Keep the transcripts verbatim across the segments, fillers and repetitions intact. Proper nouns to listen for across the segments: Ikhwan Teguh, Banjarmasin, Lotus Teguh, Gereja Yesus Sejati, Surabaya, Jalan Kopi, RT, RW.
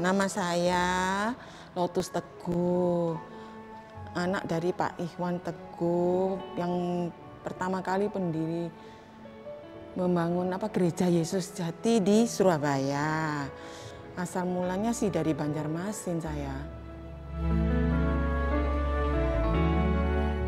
Nama saya Lotus Teguh, anak dari Pak Ikhwan Teguh yang pertama kali pendiri membangun apa gereja Yesus Jati di Surabaya. Asal mulanya sih dari Banjarmasin saya.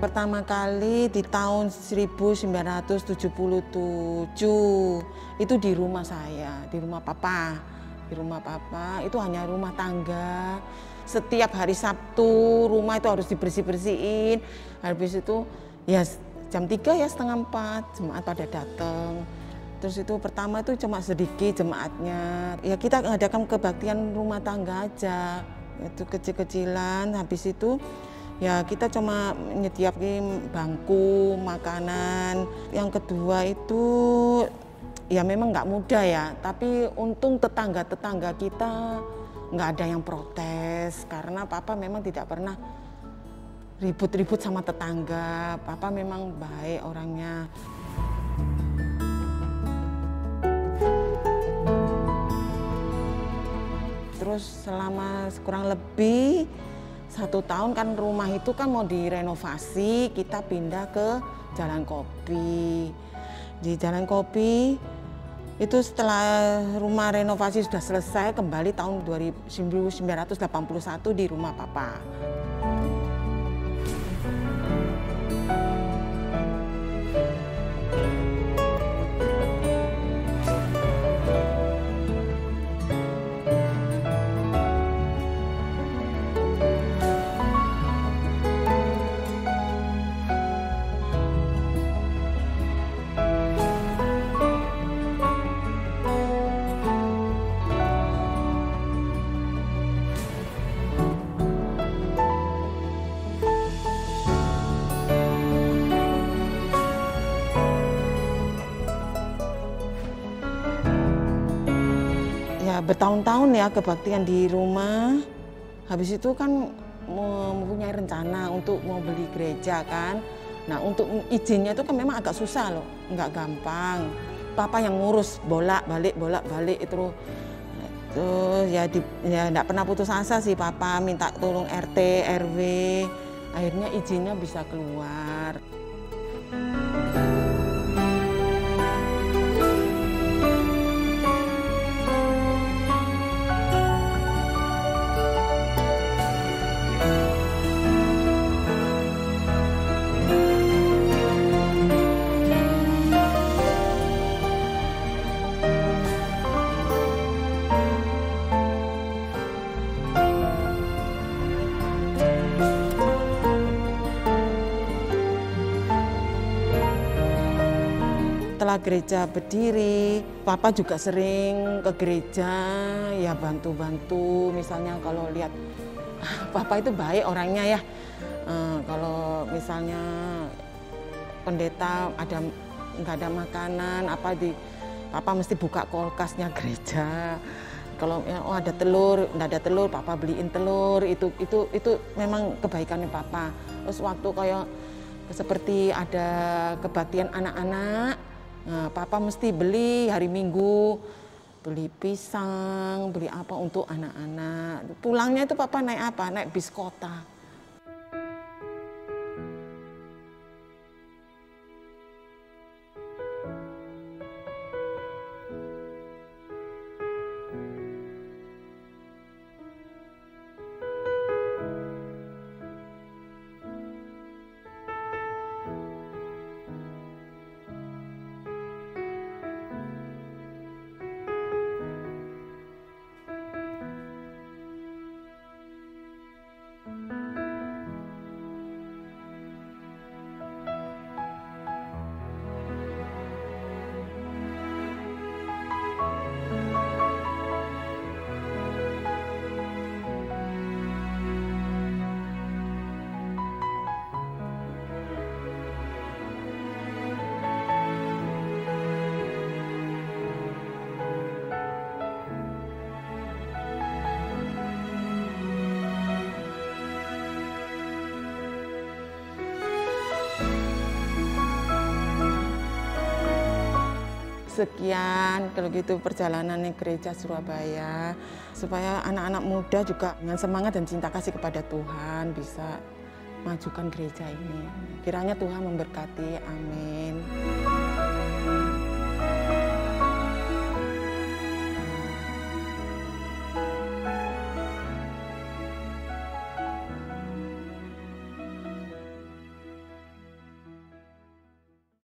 Pertama kali di tahun seribu sembilan ratus tujuh puluh tujuh itu di rumah saya, di rumah papa. Di rumah papa itu hanya rumah tangga. Setiap hari Sabtu rumah itu harus dibersih-bersihin. Habis itu ya jam tiga ya setengah empat jemaat pada datang. Terus itu pertama itu cuma sedikit jemaatnya. Ya kita ngadakan kebaktian rumah tangga aja. Itu kecil-kecilan. Habis itu ya kita cuma menyediakan bangku, makanan. Yang kedua itu ya memang nggak mudah ya. Tapi untung tetangga-tetangga kita nggak ada yang protes karena papa memang tidak pernah ribut-ribut sama tetangga. Papa memang baik orangnya. Terus selama kurang lebih satu tahun kan rumah itu kan mau direnovasi, kita pindah ke Jalan Kopi. Di Jalan Kopi itu setelah rumah renovasi sudah selesai, kembali tahun seribu sembilan ratus delapan puluh satu di rumah papa. Bertahun-tahun ya kebaktian di rumah, habis itu kan mempunyai rencana untuk mau beli gereja kan. Nah untuk izinnya itu kan memang agak susah loh, nggak gampang. Papa yang ngurus bolak-balik, bolak-balik itu. Terus ya, di, ya nggak pernah putus asa sih papa, minta tolong R T, R W, akhirnya izinnya bisa keluar. Setelah gereja berdiri, papa juga sering ke gereja, ya bantu-bantu. Misalnya kalau lihat, papa itu baik orangnya ya. Uh, kalau misalnya pendeta ada nggak ada makanan, apa di, papa mesti buka kulkasnya gereja. Kalau oh ada telur, nggak ada telur, papa beliin telur. Itu itu itu memang kebaikannya papa. Terus waktu kayak seperti ada kebaktian anak-anak. Nah, papa mesti beli hari Minggu, beli pisang, beli apa untuk anak-anak. Pulangnya itu papa naik apa? Naik bis kota. Thank you. Sekian kalau gitu perjalanan gereja Surabaya, supaya anak-anak muda juga dengan semangat dan cinta kasih kepada Tuhan bisa majukan gereja ini. Kiranya Tuhan memberkati. Amin.